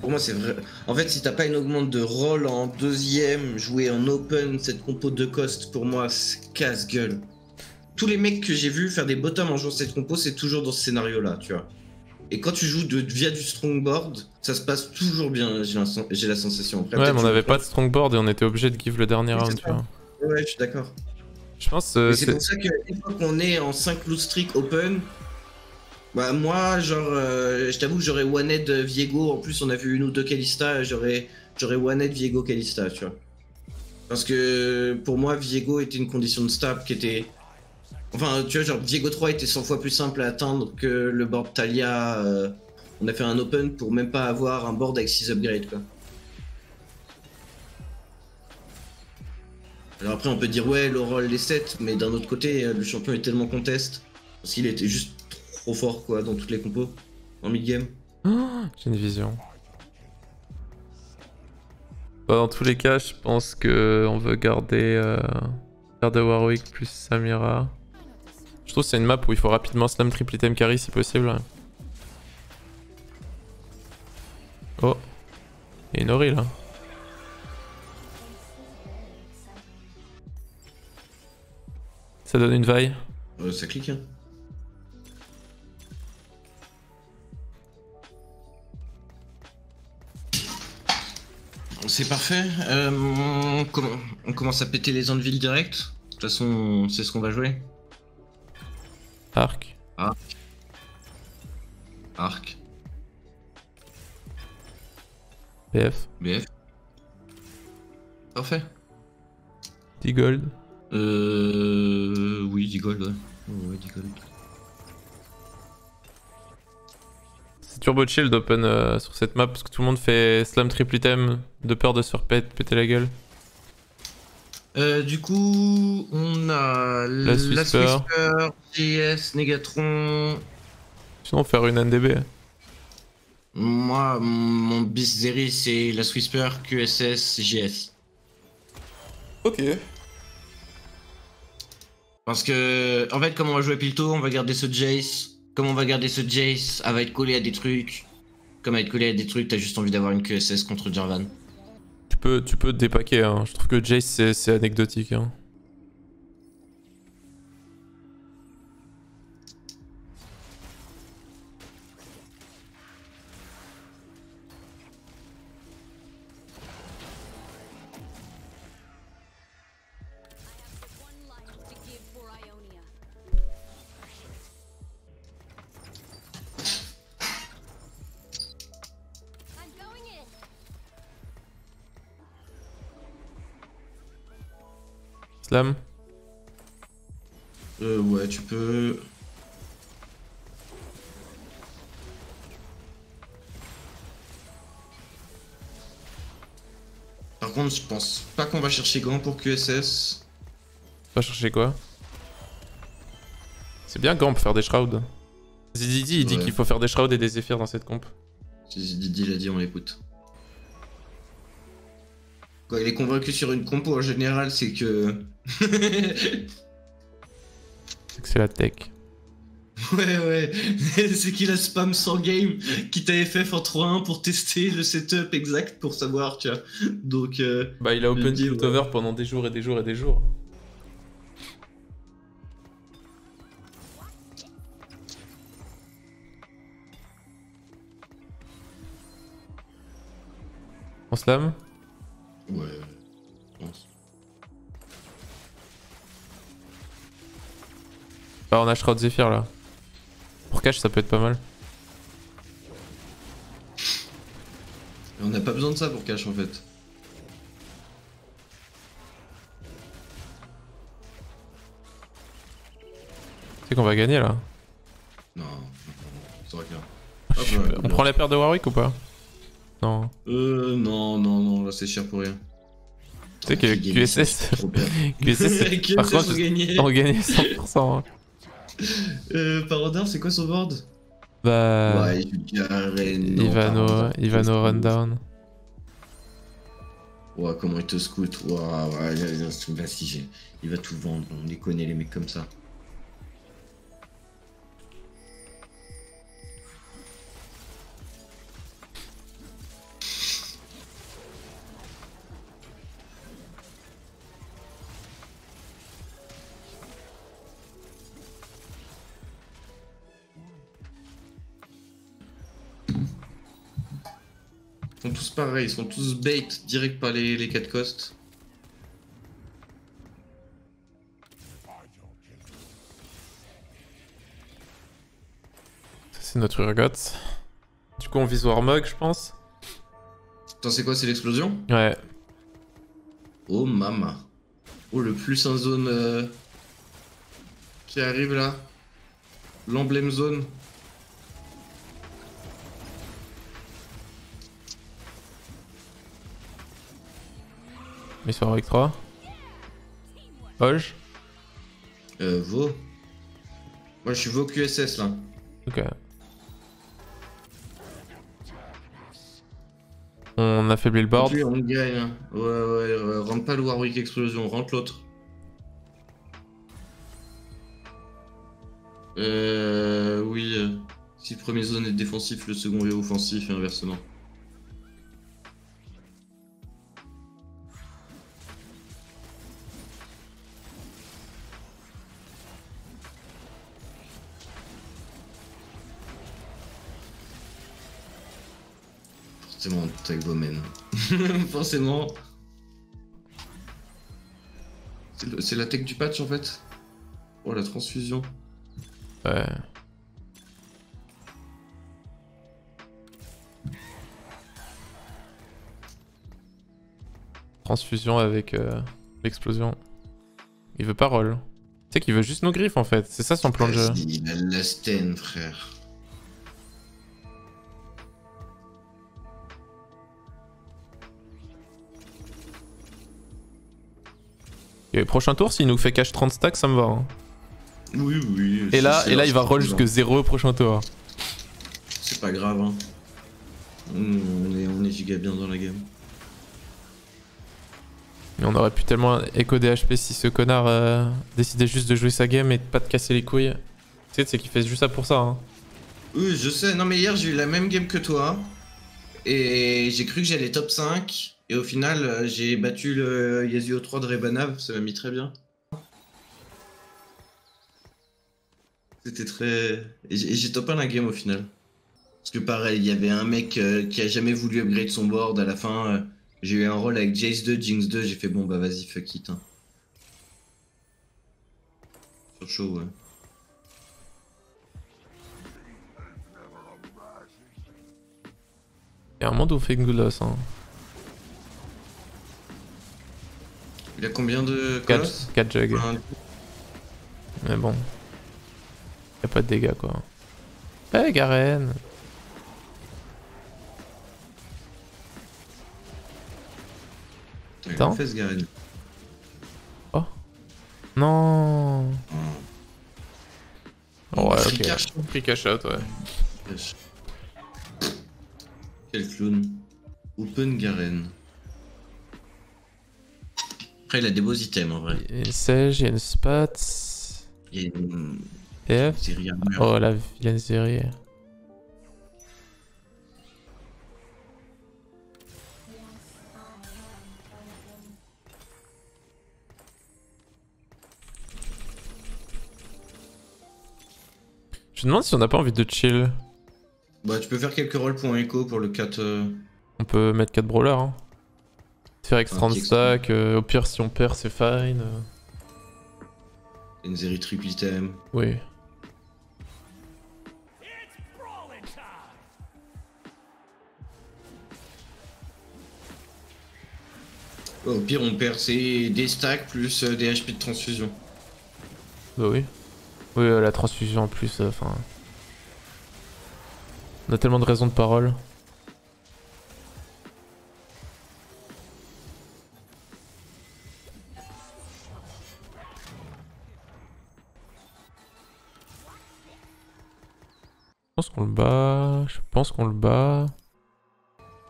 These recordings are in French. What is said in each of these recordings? Pour moi, c'est vrai. En fait, si t'as pas une augmente de roll en deuxième, jouer en open, cette compo de cost, pour moi, c'est casse-gueule. Tous les mecs que j'ai vus faire des bottoms en jouant cette compo, c'est toujours dans ce scénario-là, tu vois. Et quand tu joues via du strongboard, ça se passe toujours bien, j'ai la sensation. Après, ouais, mais on n'avait pas de strongboard et on était obligé de give le dernier round, tu vois. Ouais, je suis d'accord. Je pense. C'est pour ça que une fois qu'on est en 5 loot streak open, bah moi, genre, je t'avoue, j'aurais one-head Viego. En plus, on a vu une ou deux Kalista, j'aurais one-head Viego Kalista, tu vois. Parce que pour moi, Viego était une condition de stab qui était. Enfin, tu vois, genre, Viego 3 était 100 fois plus simple à atteindre que le board Talia. On a fait un open pour même pas avoir un board avec 6 upgrades, quoi. Alors après, on peut dire, ouais, le roll les 7, mais d'un autre côté, le champion est tellement contest. Parce qu'il était juste trop fort, quoi, dans toutes les compos, en mid-game. Oh, j'ai une vision. Bah, dans tous les cas, je pense qu'on veut garder Warwick plus Samira. Je trouve que c'est une map où il faut rapidement slam triple item carry si possible. Oh, il y a une Ori là. Ça donne une vaille. Ça clique hein. C'est parfait. On commence à péter les Anvil direct. De toute façon, c'est ce qu'on va jouer. Arc. Arc. Arc. BF. BF. Parfait. 10 gold. Oui, 10 gold, ouais. Ouais, 10 gold. C'est turbo chill d'open sur cette map parce que tout le monde fait slam triple item de peur de se faire péter la gueule. Du coup, on a la Swisper, GS, Negatron. Sinon, faire une NDB. Moi, mon Bizderi, c'est la Swisper, QSS, GS. Ok. Parce que, en fait, comme on va jouer Pilto, on va garder ce Jace. Comme on va garder ce Jace, elle va être collée à des trucs. Comme elle va être collée à des trucs, t'as juste envie d'avoir une QSS contre Jarvan. Tu peux te dépaquer, hein. Je trouve que Jace c'est anecdotique. Hein. Slam. Ouais, tu peux. Par contre, je pense pas qu'on va chercher Gant pour QSS. On va chercher quoi? C'est bien Gant pour faire des shrouds. Zididi, il dit qu'il faut faire des shrouds et des zéphyrs dans cette comp. Zididi l'a dit, on l'écoute. Quand il est convaincu sur une compo en général, c'est que. C'est que c'est la tech. Ouais, ouais. C'est qu'il a spam sans game, quitte à FF en 3-1 pour tester le setup exact pour savoir, tu vois. Donc. Bah, il a open tiltover pendant des jours et des jours et des jours. On slam? Ouais, je pense. Bah, on a Shroud Zephyr là. Pour cash, ça peut être pas mal. Et on n'a pas besoin de ça pour cash en fait. Tu sais qu'on va gagner là. Non, ça va clair. Hop, ouais, on prend la paire de Warwick ou pas? Non. Non, là c'est cher pour rien. Tu sais que QSS. QSS, par contre, on gagnait 100%. Hein. Par ordre, c'est quoi son board? Bah. Ouais, Ivano Rundown. Ouah, comment il te scoute. Ouah, ouais, il va tout vendre. On les connaît, les mecs comme ça. Ils sont tous pareils, ils sont tous bait direct par les 4 costs. Ça c'est notre Urgot. Du coup on vise Warmog je pense. Attends c'est quoi, c'est l'explosion? Ouais. Oh mama. Oh le plus en zone qui arrive là. L'emblème zone. Mais sur avec 3. Hoge. Vaux. Moi je suis Vaux QSS là. Ok. On affaiblit le board. On gagne. Hein. Ouais, ouais, rentre pas le Warwick Explosion, rentre l'autre. Oui. Si le premier zone est défensif, le second est offensif et inversement. Forcément, avec Bowman. Forcément. C'est la tech du patch en fait. Oh la transfusion. Ouais. Transfusion avec l'explosion. Il veut pas roll. Tu sais qu'il veut juste nos griffes en fait. C'est ça son plan de jeu. Il a la Sten frère. Et prochain tour, s'il nous fait cash 30 stacks, ça me va. Hein. Oui, oui. Et là il va roll jusque 0 au prochain tour. C'est pas grave. Hein. On est giga bien dans la game. Mais on aurait pu tellement écho des HP si ce connard décidait juste de jouer sa game et de pas te casser les couilles. Tu sais, c'est qu'il fait juste ça pour ça. Hein. Oui, je sais. Non, mais hier, j'ai eu la même game que toi. Et j'ai cru que j'allais top 5. Et au final, j'ai battu le Yasuo 3 de Rebanav, ça m'a mis très bien. C'était très... Et j'ai top 1 la game au final. Parce que pareil, il y avait un mec qui a jamais voulu upgrade son board, à la fin, j'ai eu un roll avec Jace 2, Jinx 2, j'ai fait bon bah vas-y fuck it. Hein. Sur chaud, ouais. Il y a un monde où on fait Goulas, hein. Il a combien de colosses? 4 jugs. Mais bon. Y'a pas de dégâts quoi. Eh Garen! Putain. Fesse Garen. Oh. Non. Oh ouais, free ok. Cash. Free cash out, ouais. Cash. Quel clown. Open Garen. Après, il a des beaux items en vrai. Il y a une Sage, il y a une Spat. Il y a une. TF. Oh la vilaine série. Je me demande si on n'a pas envie de chill. Bah, tu peux faire quelques rolls pour un écho pour le 4. On peut mettre 4 brawlers. Hein. Faire avec 30 stacks, au pire si on perd c'est fine. Une série triple item. Oui. Oh, au pire on perd c'est des stacks plus des HP de transfusion. Bah oui. Oui la transfusion en plus, enfin... on a tellement de raisons de parole. Je pense qu'on le bat,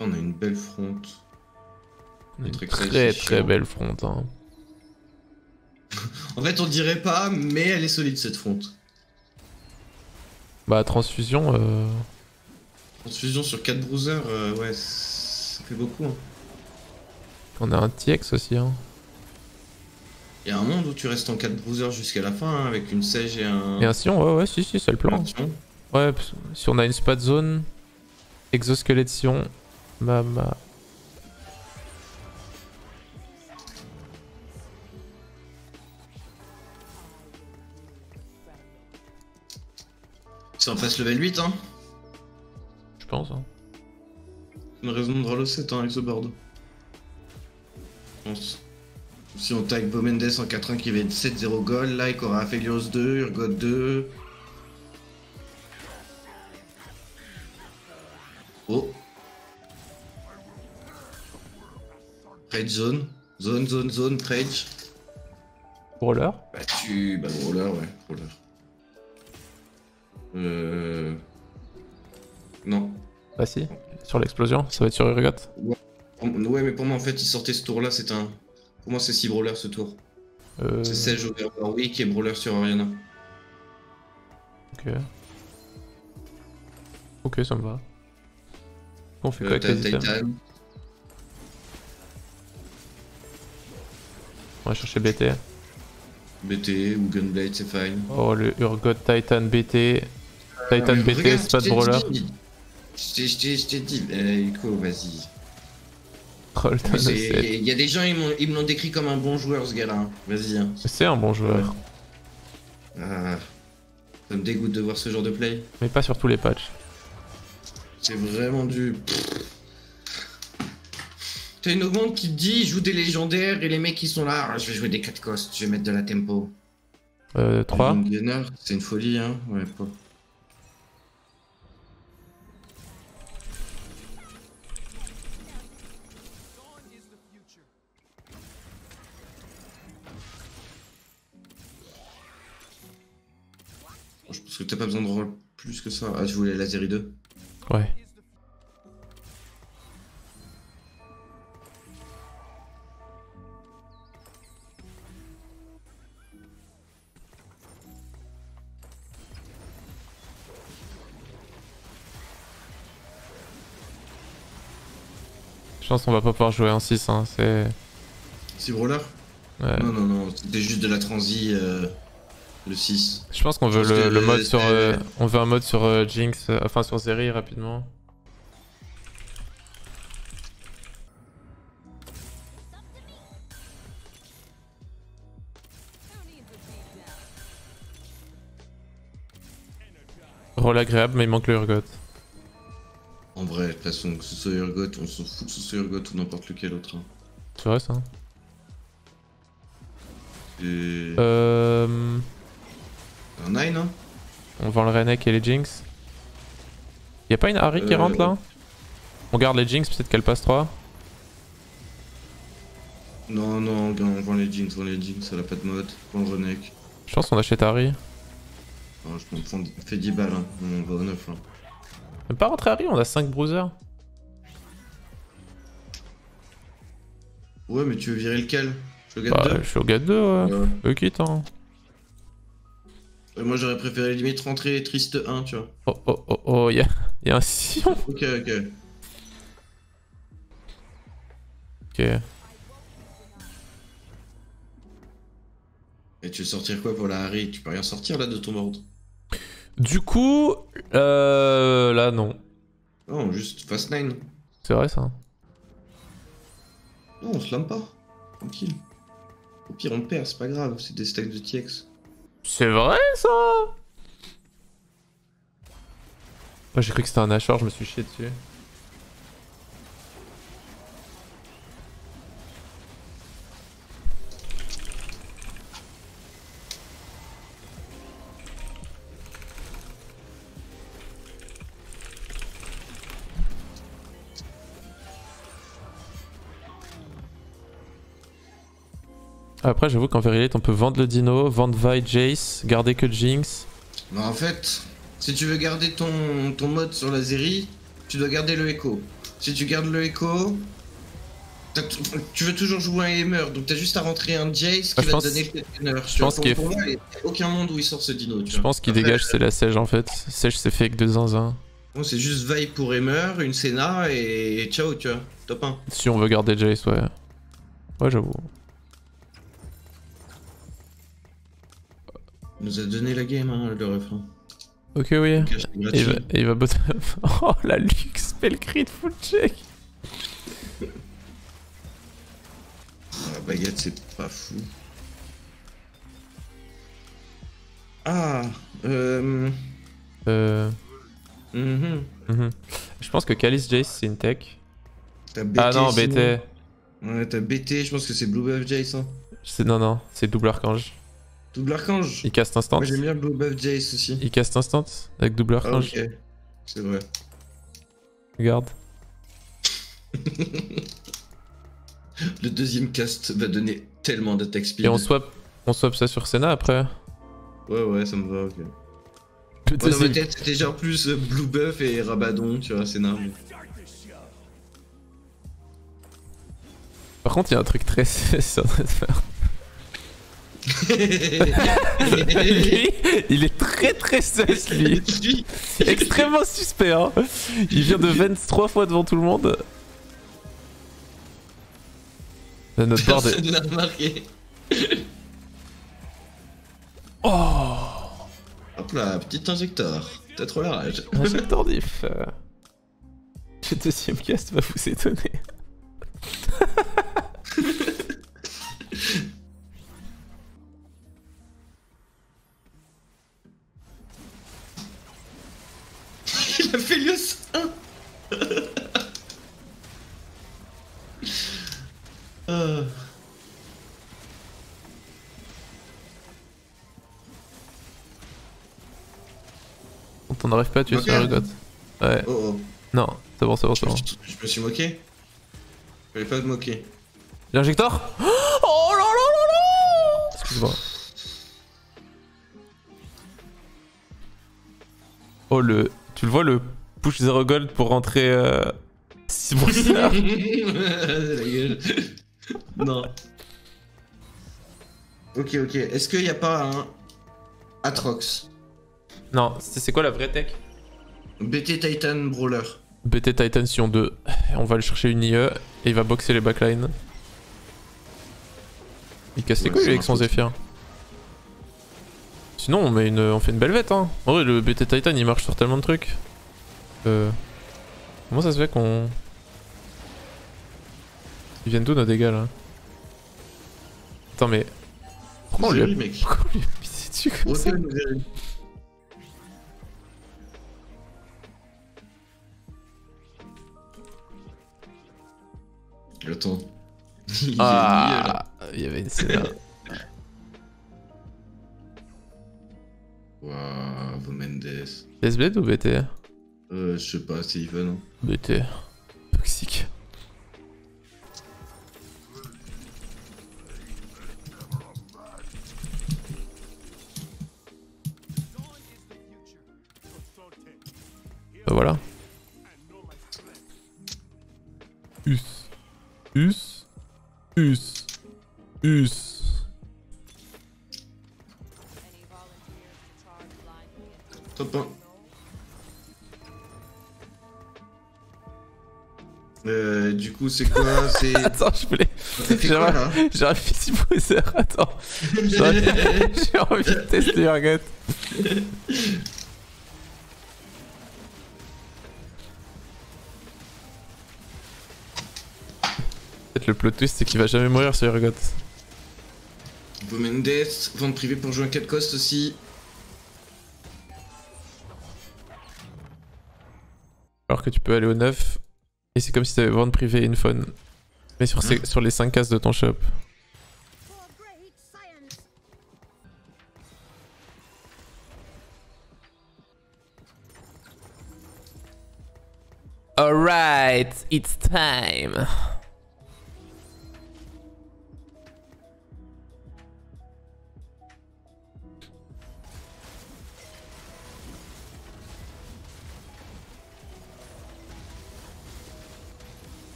On a une belle front. On a une très belle front. Hein. En fait on dirait pas, mais elle est solide cette front. Bah transfusion... Transfusion sur 4 bruisers, ouais, ça fait beaucoup. Hein. On a un TX aussi. Hein. Il y a un monde où tu restes en 4 bruisers jusqu'à la fin, hein, avec une Sage et un... Et un Sion, ouais, si, c'est le plan. Ouais, si on a une spot zone, exosquelette Sion, Mama. C'est en face level 8, hein. Je pense, hein. Une raison de draw 7, hein, avec ce board. Je pense. Si on tag Bomendes en 4-1 qui va être 7-0 goal, là il aura Aphelios 2, Urgot 2. Oh. Trade zone. Zone, trade. Brawler. Bah brawler, ouais, brawler. Non. Bah si, sur l'explosion, ça va être sur Urgot. Ouais, mais pour moi en fait, il sortait ce tour là, c'est un... Pour moi c'est 6 brawlers ce tour. C'est 16 over Warwick et brawler sur Orianna. Ok. Ok, ça me va. On fait quoi avec les items? On va chercher BT. BT ou Gunblade, c'est fine. Oh le Urgot Titan BT. Titan BT, c'est pas de brawler. Je t'ai dit, Echo, vas-y. Il y a des gens, ils me l'ont décrit comme un bon joueur ce gars-là. Vas-y. Hein. C'est un bon joueur. Ouais. Ah, ça me dégoûte de voir ce genre de play. Mais pas sur tous les patchs. C'est vraiment du... T'as une augmente qui te dit joue des légendaires et les mecs qui sont là. Je vais jouer des 4 cost, je vais mettre de la tempo. 3. C'est une folie, hein. Ouais, pas. Je pense que t'as pas besoin de rôle plus que ça. Ah, je voulais la série 2. Ouais. Je pense qu'on va pas pouvoir jouer en 6, hein. C'est... 6 brawlers ? Ouais. Non, non, non, c'était juste de la transi... Le 6. Je pense qu'on veut le mode sur... on veut un mode sur Jinx, enfin sur Zeri rapidement. Roll agréable mais il manque le Urgot. En vrai, de toute façon que ce soit Urgot, on s'en fout que ce soit Urgot ou n'importe lequel autre. Hein. C'est vrai ça. Et... Un 9, hein. On vend le Rennek et les Jinx. Y'a pas une Harry qui rentre là? On garde les Jinx, peut-être qu'elle passe 3. Non, non, on vend les Jinx, elle a pas de mode. On vend le Rennek. Je pense qu'on achète Harry. Oh, je pense qu'on fait 10 balles, hein. On va au 9 là. Même pas rentrer Harry, on a 5 bruisers. Ouais, mais tu veux virer lequel? Je suis au gars 2. Je suis au gars 2, ouais. Eux quittent, hein. Moi j'aurais préféré limite rentrer triste 1, tu vois. Oh oh oh oh, y'a un sillon. Ok, ok. Ok. Et tu veux sortir quoi pour la Harry? Tu peux rien sortir là de ton ordre. Du coup, là non. Non, juste fast 9. C'est vrai ça. Non, on se lame pas. Tranquille. Au pire on perd, c'est pas grave, c'est des stacks de TX. C'est vrai ça? Oh, j'ai cru que c'était un Nashor, je me suis chié dessus. Après, j'avoue qu'en Verilite, on peut vendre le Dino, vendre Vi, Jace, garder que Jinx. Bah en fait, si tu veux garder ton mode sur la Zeri, tu dois garder le Echo. Si tu gardes le Echo, tu veux toujours jouer un Aimer, donc t'as juste à rentrer un Jace qui va te donner le Container. Je pense qu'il n'y a aucun monde où il sort ce Dino. Je pense qu'il dégage, c'est la Sage en fait. Sage, c'est fake de zinzin. Bon, c'est juste Vi pour Aimer, une Senna et ciao, tu vois. Top 1. Si on veut garder Jace, ouais. Ouais, j'avoue. Il nous a donné la game, hein, le refrain. Ok, oui. Il va botter. Oh, la luxe, spell crit full check. baguette, c'est pas fou. Ah Je pense que Calice Jace c'est une tech. BT, ah non, sinon. BT. Ouais, t'as BT, je pense que c'est Blue Buff Jace. Hein. Non, non, c'est Double Archange. Double Archange? Il caste instant. Moi j'aime bien Blue Buff Jace aussi. Il caste instant avec Double Archange. Ah, ok, c'est vrai. Regarde. Le deuxième cast va donner tellement d'attaque speed. Et on swap ça sur Senna après? Ouais, ouais, ça me va, ok. Dans ma tête, c'était genre plus Blue Buff et Rabadon, tu vois, Senna. Mais... Par contre, il y a un truc très sur notre faire. Lui, il est très sus, lui. Extrêmement suspect, hein. Il vient de Vence 3 fois devant tout le monde. Notre bord de... Personne l'a remarqué. Oh. Hop là, petit injecteur. T'as trop la rage. Injecteur diff. Le deuxième cast va vous étonner. Il a fait le sein. On n'arrive pas à tuer okay. Sur le goth. Ouais. Oh, oh. Non, c'est bon, c'est bon, c'est bon. Je me suis moqué. Je voulais pas me moquer. L'injecteur. Oh là là là là. Excuse-moi. Oh le... Tu le vois le push 0 gold pour rentrer... C'est bon ça. La gueule. Non. Ok, ok. Est-ce qu'il n'y a pas un... Atrox? Non, c'est quoi la vraie tech? BT Titan Brawler. BT Titan Sion 2. On va le chercher une IE et il va boxer les backlines. Il casse les couilles avec son Zephyr. Sinon on, on fait une belle vête hein. En vrai le BT Titan il marche sur tellement de trucs. Comment ça se fait qu'on... Ils viennent d'où nos dégâts là? Attends mais... Pourquoi on lui a pissé dessus comme ça? Attends. Ah, il y avait une scène là. Waouh, Mendes. Blade ou BT? Je sais pas, c'est Ivan. BT. Toxique. Bah voilà. Us. Top 1. Du coup, c'est quoi? Attends, je voulais. J'ai un petit poser. Attends. J'ai envie de tester Urgot. Le plot twist c'est qu'il va jamais mourir sur Urgot. Bomendes, vente privée pour jouer un 4 cost aussi. Alors que tu peux aller au 9 et c'est comme si t'avais vente privée et une faune. Mais sur, sur les 5 cases de ton shop. Alright, it's time.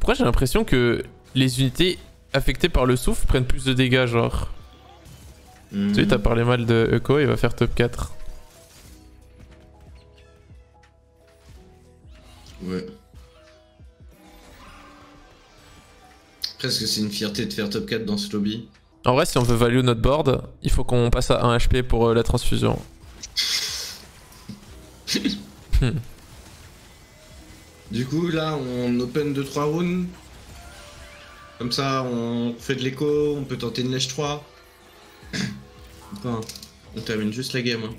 Pourquoi j'ai l'impression que les unités affectées par le souffle prennent plus de dégâts, genre? Tu sais, t'as parlé mal de Echo, il va faire top 4. Ouais. Presque c'est une fierté de faire top 4 dans ce lobby. En vrai, si on veut value notre board, il faut qu'on passe à 1 HP pour la transfusion. Du coup, là, on open 2-3 rounds. Comme ça, on fait de l'écho, on peut tenter une lèche 3. Enfin, on termine juste la game. Hein.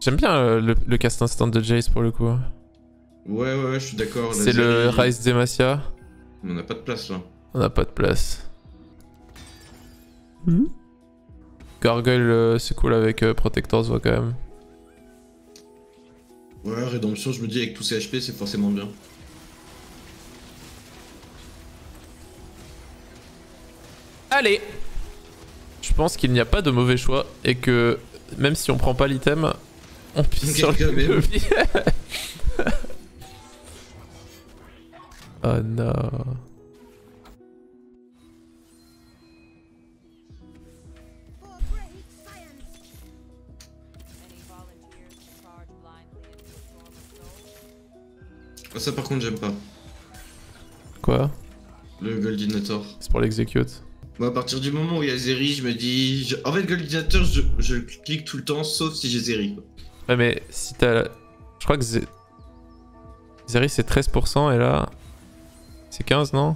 J'aime bien le cast instant de Jace pour le coup. Ouais, je suis d'accord. C'est le Rise Demacia. On n'a pas de place là. On n'a pas de place. Gargoyle, c'est cool avec Protector, se voit quand même. Ouais, Rédemption, je me dis, avec tous ces HP, c'est forcément bien. Allez! Je pense qu'il n'y a pas de mauvais choix et que même si on prend pas l'item, on pisse sur le lobby. Oh non. Ah, ça par contre j'aime pas. Quoi? Le Goldinator. C'est pour l'execute. Bah à partir du moment où il y a Zeri, je me dis... En fait Goldinator, je clique tout le temps sauf si j'ai Zeri. Ouais mais si t'as... Je crois que Zeri c'est 13% et là... C'est 15 non?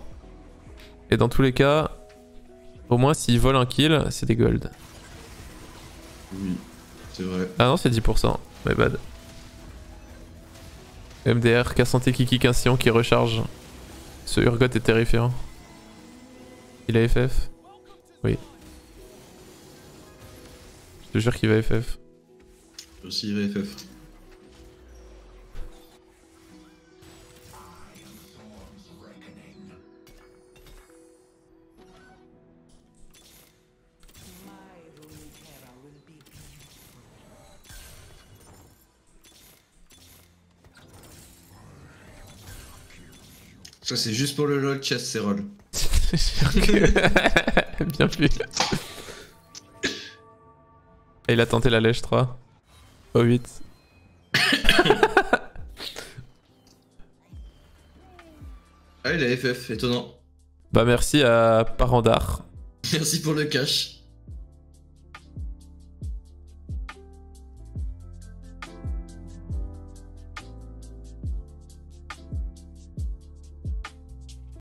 Et dans tous les cas, au moins s'ils volent un kill, c'est des gold. Oui, c'est vrai. Ah non c'est 10%, my bad. MDR, K-Santé qui kick un Sion qui recharge. Ce Urgot est terrifiant. Il a FF? Oui. Je te jure qu'il va FF. Aussi il va FF. Ça c'est juste pour le LOL chest, c'est roll. C'est sûr que... Bien vu. Et il a tenté la lèche 3. Au 8. Ah il a FF, étonnant. Bah merci à Parandar. Merci pour le cash.